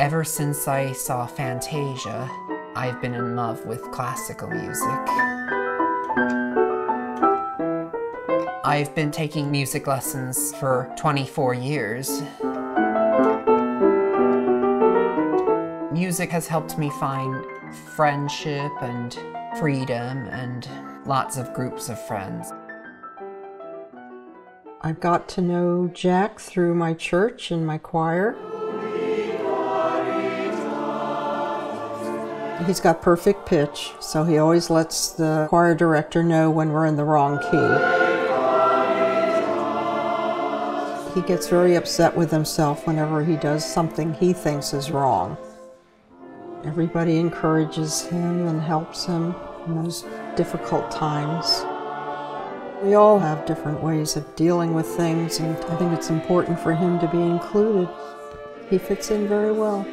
Ever since I saw Fantasia, I've been in love with classical music. I've been taking music lessons for 24 years. Music has helped me find friendship and freedom and lots of groups of friends. I got to know Jack through my church and my choir. He's got perfect pitch, so he always lets the choir director know when we're in the wrong key. He gets very upset with himself whenever he does something he thinks is wrong. Everybody encourages him and helps him in those difficult times. We all have different ways of dealing with things, and I think it's important for him to be included. He fits in very well.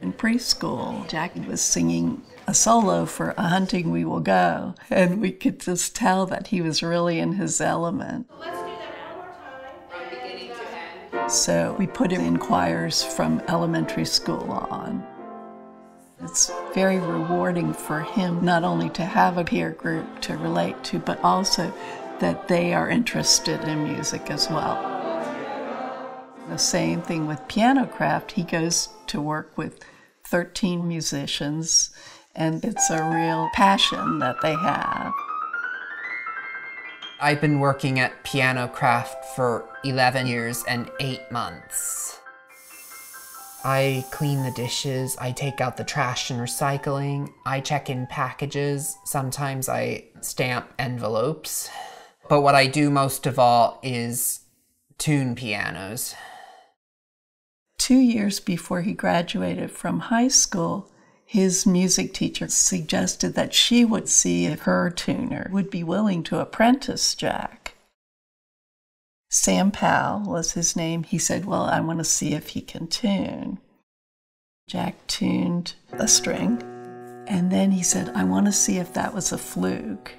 In preschool, Jack was singing a solo for A Hunting We Will Go, and we could just tell that he was really in his element. Let's do that one more time, from beginning to end. So we put him in choirs from elementary school on. It's very rewarding for him not only to have a peer group to relate to, but also that they are interested in music as well. The same thing with Piano Craft. He goes to work with 13 musicians, and it's a real passion that they have. I've been working at Piano Craft for 11 years and 8 months. I clean the dishes, I take out the trash and recycling, I check in packages, sometimes I stamp envelopes. But what I do most of all is tune pianos. 2 years before he graduated from high school, his music teacher suggested that she would see if her tuner would be willing to apprentice Jack. Sam Powell was his name. He said, well, I want to see if he can tune. Jack tuned a string, and then he said, I want to see if that was a fluke.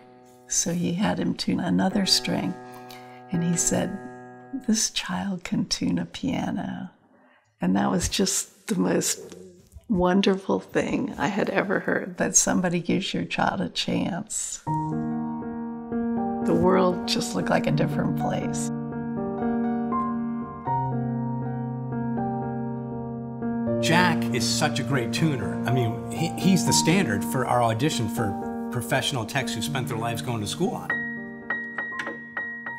So he had him tune another string, and he said, this child can tune a piano. And that was just the most wonderful thing I had ever heard, that somebody gives your child a chance. The world just looked like a different place. Jack is such a great tuner. I mean, he's the standard for our audition for professional techs who spent their lives going to school on.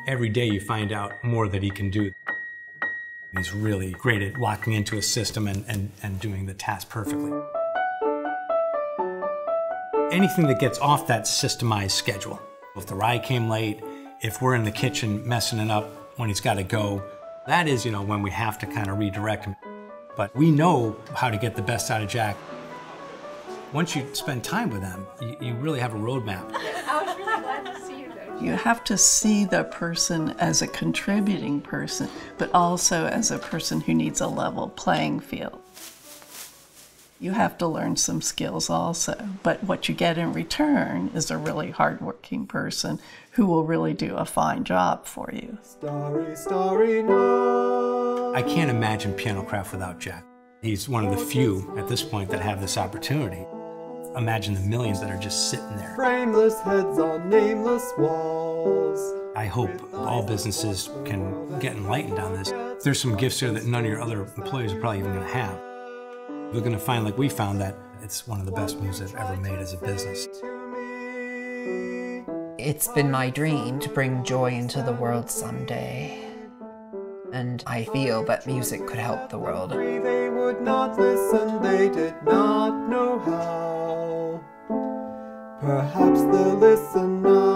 Every day you find out more that he can do. He's really great at walking into a system and doing the task perfectly. Anything that gets off that systemized schedule. If the rye came late, if we're in the kitchen messing it up when he's got to go, that is, you know, when we have to kind of redirect him. But we know how to get the best out of Jack. Once you spend time with them, you really have a roadmap. I was really glad to see you there. You have to see the person as a contributing person, but also as a person who needs a level playing field. You have to learn some skills also, but what you get in return is a really hardworking person who will really do a fine job for you. Starry, starry night. I can't imagine Piano Craft without Jack. He's one of the few at this point that have this opportunity. Imagine the millions that are just sitting there. Frameless heads on nameless walls. I hope all businesses can get enlightened on this. There's some gifts here that none of your other employees are probably even going to have. We're going to find, like we found, that it's one of the best moves I've ever made as a business. It's been my dream to bring joy into the world someday. And I feel that music could help the world. They would not listen, they did not know how. Perhaps they'll listen now.